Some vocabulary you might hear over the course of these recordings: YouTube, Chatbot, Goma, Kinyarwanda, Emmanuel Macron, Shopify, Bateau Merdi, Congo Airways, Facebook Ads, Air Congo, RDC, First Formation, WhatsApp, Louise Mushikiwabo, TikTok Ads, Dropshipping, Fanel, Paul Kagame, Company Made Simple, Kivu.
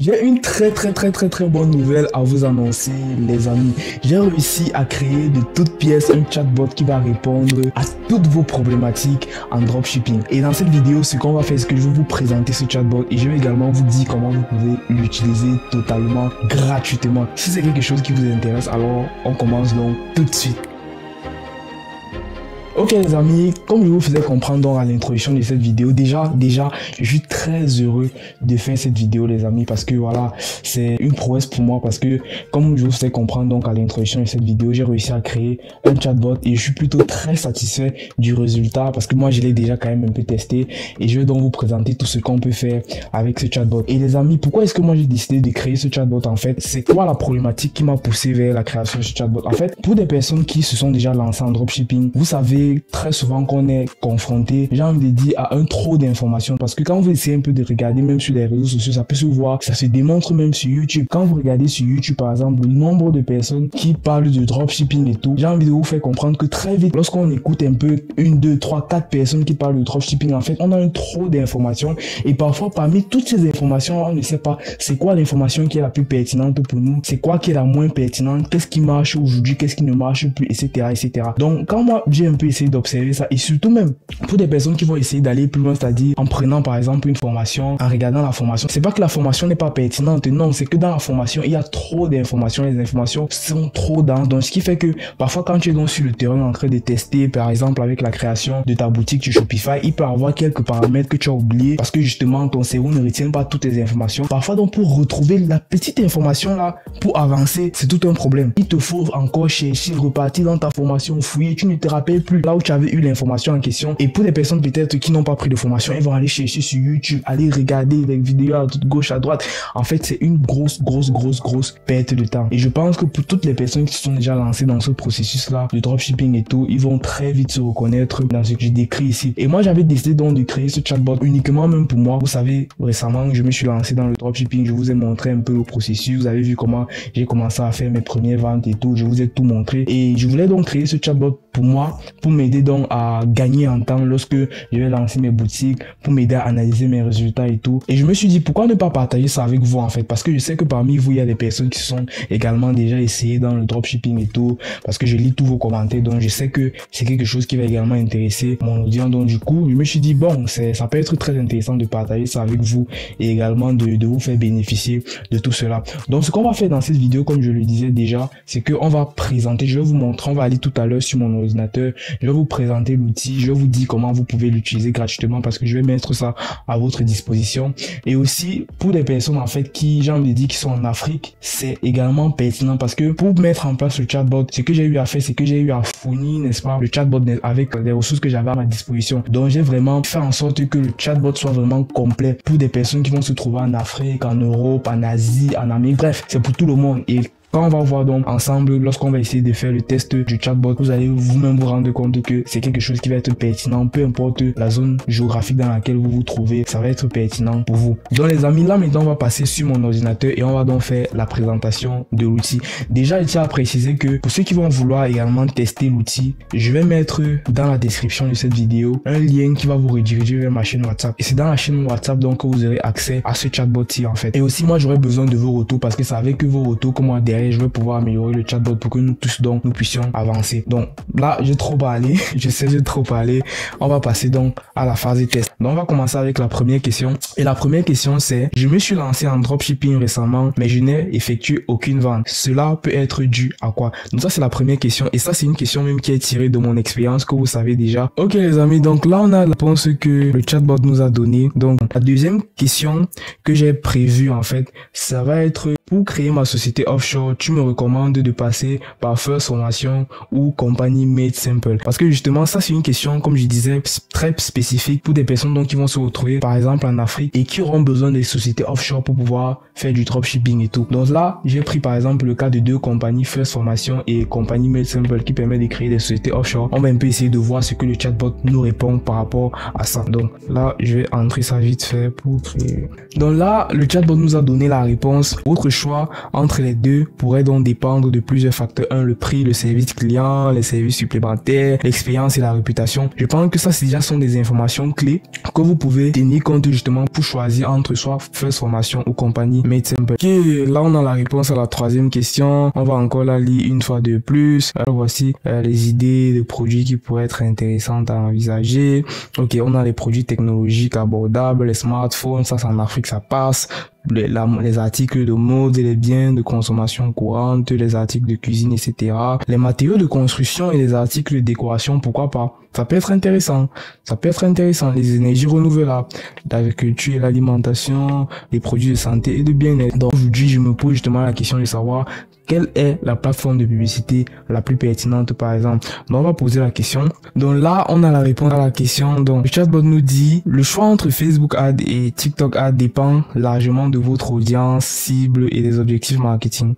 J'ai une très bonne nouvelle à vous annoncer, les amis. J'ai réussi à créer de toutes pièces un chatbot qui va répondre à toutes vos problématiques en dropshipping. Et dans cette vidéo, ce qu'on va faire, c'est que je vais vous présenter ce chatbot et je vais également vous dire comment vous pouvez l'utiliser totalement gratuitement. Si c'est quelque chose qui vous intéresse, alors on commence donc tout de suite. Ok les amis, comme je vous faisais comprendre donc à l'introduction de cette vidéo, déjà, je suis très heureux de faire cette vidéo les amis, parce que voilà, c'est une prouesse pour moi, parce que comme je vous faisais comprendre donc à l'introduction de cette vidéo, j'ai réussi à créer un chatbot et je suis plutôt très satisfait du résultat, parce que moi je l'ai déjà quand même un peu testé et je vais donc vous présenter tout ce qu'on peut faire avec ce chatbot. Et les amis, pourquoi est-ce que moi j'ai décidé de créer ce chatbot en fait? C'est quoi la problématique qui m'a poussé vers la création de ce chatbot? En fait, pour des personnes qui se sont déjà lancées en dropshipping, vous savez très souvent qu'on est confronté, j'ai envie de dire, à un trop d'informations, parce que quand vous essayez un peu de regarder même sur les réseaux sociaux, ça peut se voir, ça se démontre même sur YouTube. Quand vous regardez sur YouTube par exemple le nombre de personnes qui parlent de dropshipping et tout, j'ai envie de vous faire comprendre que très vite, lorsqu'on écoute un peu 1, 2, 3, 4 personnes qui parlent de dropshipping, en fait on a un trop d'informations et parfois parmi toutes ces informations on ne sait pas c'est quoi l'information qui est la plus pertinente pour nous, c'est quoi qui est la moins pertinente, qu'est-ce qui marche aujourd'hui, qu'est-ce qui ne marche plus, etc. Donc quand moi j'ai un peu essayé d'observer ça, et surtout même pour des personnes qui vont essayer d'aller plus loin, c'est-à-dire en prenant par exemple une formation, en regardant la formation, c'est pas que la formation n'est pas pertinente, non, c'est que dans la formation il y a trop d'informations, les informations sont trop denses, donc ce qui fait que parfois quand tu es donc sur le terrain en train de tester, par exemple avec la création de ta boutique sur Shopify, il peut y avoir quelques paramètres que tu as oubliés parce que justement ton cerveau ne retient pas toutes les informations. Parfois donc pour retrouver la petite information là, pour avancer, c'est tout un problème, il te faut encore chercher, repartir dans ta formation, fouiller, tu ne te rappelles plus là où tu avais eu l'information en question. Et pour des personnes peut-être qui n'ont pas pris de formation, ils vont aller chercher sur YouTube, aller regarder les vidéos à toute gauche, à droite. En fait, c'est une grosse perte de temps. Et je pense que pour toutes les personnes qui sont déjà lancées dans ce processus-là, de dropshipping et tout, ils vont très vite se reconnaître dans ce que je décris ici. Et moi, j'avais décidé donc de créer ce chatbot uniquement même pour moi. Vous savez, récemment, je me suis lancé dans le dropshipping. Je vous ai montré un peu le processus. Vous avez vu comment j'ai commencé à faire mes premières ventes et tout. Je vous ai tout montré. Et je voulais donc créer ce chatbot pour moi, pour m'aider donc à gagner en temps lorsque je vais lancer mes boutiques, pour m'aider à analyser mes résultats et tout. Et je me suis dit pourquoi ne pas partager ça avec vous en fait, parce que je sais que parmi vous il y a des personnes qui sont également déjà essayées dans le dropshipping et tout, parce que je lis tous vos commentaires, donc je sais que c'est quelque chose qui va également intéresser mon audience. Donc du coup je me suis dit bon, ça peut être très intéressant de partager ça avec vous et également de vous faire bénéficier de tout cela. Donc ce qu'on va faire dans cette vidéo, comme je le disais déjà, c'est que on va présenter, je vais vous montrer, on va aller tout à l'heure sur mon ordinateur, je vais vous présenter l'outil, je vous dis comment vous pouvez l'utiliser gratuitement, parce que je vais mettre ça à votre disposition. Et aussi pour des personnes en fait qui, j'ai envie de dire, qui sont en Afrique, c'est également pertinent, parce que pour mettre en place le chatbot, ce que j'ai eu à faire, c'est que j'ai eu à fournir, n'est-ce pas, le chatbot avec les ressources que j'avais à ma disposition. Donc j'ai vraiment fait en sorte que le chatbot soit vraiment complet pour des personnes qui vont se trouver en Afrique, en Europe, en Asie, en Amérique, bref, c'est pour tout le monde. Et quand on va voir donc ensemble, lorsqu'on va essayer de faire le test du chatbot, vous allez vous-même vous rendre compte que c'est quelque chose qui va être pertinent, peu importe la zone géographique dans laquelle vous vous trouvez, ça va être pertinent pour vous. Donc les amis, là maintenant on va passer sur mon ordinateur et on va donc faire la présentation de l'outil. Déjà, je tiens à préciser que pour ceux qui vont vouloir également tester l'outil, je vais mettre dans la description de cette vidéo un lien qui va vous rediriger vers ma chaîne WhatsApp. Et c'est dans la chaîne WhatsApp donc que vous aurez accès à ce chatbot-ci en fait. Et aussi moi j'aurais besoin de vos retours, parce que c'est avec vos retours que moi derrière je vais pouvoir améliorer le chatbot pour que nous tous donc nous puissions avancer. Donc là j'ai trop parlé, je sais j'ai trop parlé, on va passer donc à la phase de test. Donc on va commencer avec la première question, et la première question c'est: je me suis lancé en dropshipping récemment mais je n'ai effectué aucune vente, cela peut être dû à quoi? Donc ça c'est la première question, et ça c'est une question même qui est tirée de mon expérience que vous savez déjà. Ok les amis, donc là on a la réponse que le chatbot nous a donné. Donc la deuxième question que j'ai prévue en fait, ça va être: pour créer ma société offshore, tu me recommandes de passer par First Formation ou Company Made Simple? Parce que justement ça c'est une question, comme je disais, très spécifique pour des personnes donc qui vont se retrouver par exemple en Afrique et qui auront besoin des sociétés offshore pour pouvoir faire du dropshipping et tout. Donc là j'ai pris par exemple le cas de deux compagnies, First Formation et Company Made Simple, qui permet de créer des sociétés offshore. On va un peu essayer de voir ce que le chatbot nous répond par rapport à ça. Donc là je vais entrer ça vite fait pour créer. Donc là le chatbot nous a donné la réponse: autre chose choix entre les deux pourrait donc dépendre de plusieurs facteurs. Un, le prix, le service client, les services supplémentaires, l'expérience et la réputation. Je pense que ça, c'est déjà sont des informations clés que vous pouvez tenir compte justement pour choisir entre soit First Formation ou Company Made Simple. Okay, là, on a la réponse à la troisième question. On va encore la lire une fois de plus. Alors, voici les idées de produits qui pourraient être intéressantes à envisager. Ok, on a les produits technologiques abordables, les smartphones, ça c'est en Afrique, ça passe. Les articles de mode et les biens de consommation courante, les articles de cuisine, etc. Les matériaux de construction et les articles de décoration, pourquoi pas? Ça peut être intéressant. Ça peut être intéressant. Les énergies renouvelables, l'agriculture et l'alimentation, les produits de santé et de bien-être. Donc aujourd'hui, je me pose justement la question de savoir quelle est la plateforme de publicité la plus pertinente, par exemple. Donc on va poser la question. Donc là, on a la réponse à la question. Donc le chatbot nous dit, le choix entre Facebook Ads et TikTok Ads dépend largement de votre audience cible et des objectifs marketing.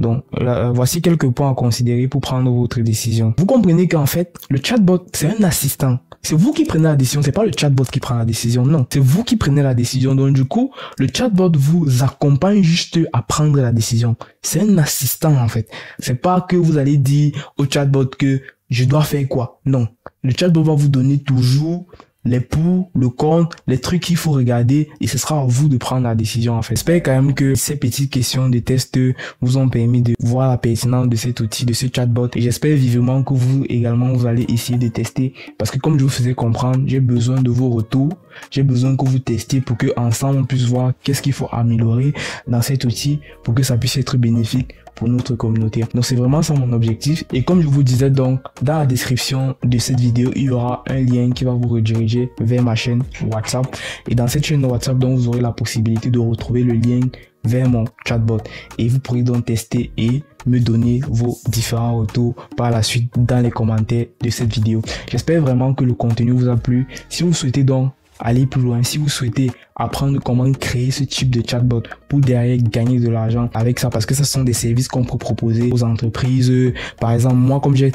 Donc là, voici quelques points à considérer pour prendre votre décision. Vous comprenez qu'en fait, le chatbot, c'est un assistant. C'est vous qui prenez la décision, c'est pas le chatbot qui prend la décision, non. C'est vous qui prenez la décision. Donc du coup, le chatbot vous accompagne juste à prendre la décision. C'est un assistant en fait. C'est pas que vous allez dire au chatbot que je dois faire quoi. Non. Le chatbot va vous donner toujours les pour, le contre, les trucs qu'il faut regarder et ce sera à vous de prendre la décision en fait. J'espère quand même que ces petites questions de test vous ont permis de voir la pertinence de cet outil, de ce chatbot, et j'espère vivement que vous également vous allez essayer de tester parce que comme je vous faisais comprendre, j'ai besoin de vos retours, j'ai besoin que vous testiez pour que ensemble on puisse voir qu'est-ce qu'il faut améliorer dans cet outil pour que ça puisse être bénéfique pour notre communauté. Donc c'est vraiment ça mon objectif et comme je vous disais, donc dans la description de cette vidéo il y aura un lien qui va vous rediriger vers ma chaîne WhatsApp et dans cette chaîne de WhatsApp donc vous aurez la possibilité de retrouver le lien vers mon chatbot et vous pourrez donc tester et me donner vos différents retours par la suite dans les commentaires de cette vidéo. J'espère vraiment que le contenu vous a plu. Si vous souhaitez donc aller plus loin, si vous souhaitez apprendre comment créer ce type de chatbot pour derrière gagner de l'argent avec ça, parce que ce sont des services qu'on peut proposer aux entreprises. Par exemple, moi comme j'ai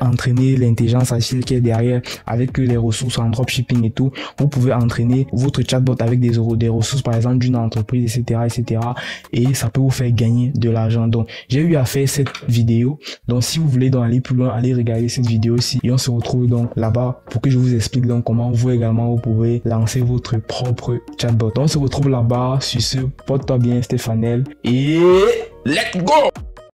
entraîné l'intelligence artificielle qui est derrière avec les ressources en dropshipping et tout, vous pouvez entraîner votre chatbot avec des ressources par exemple d'une entreprise, etc., etc., et ça peut vous faire gagner de l'argent. Donc j'ai eu à faire cette vidéo, donc si vous voulez donc aller plus loin, allez regarder cette vidéo aussi et on se retrouve donc là-bas pour que je vous explique donc comment vous également vous pouvez lancer votre propre chatbot. On se retrouve là-bas. Sur ce, porte-toi bien Stéphanel et let's go!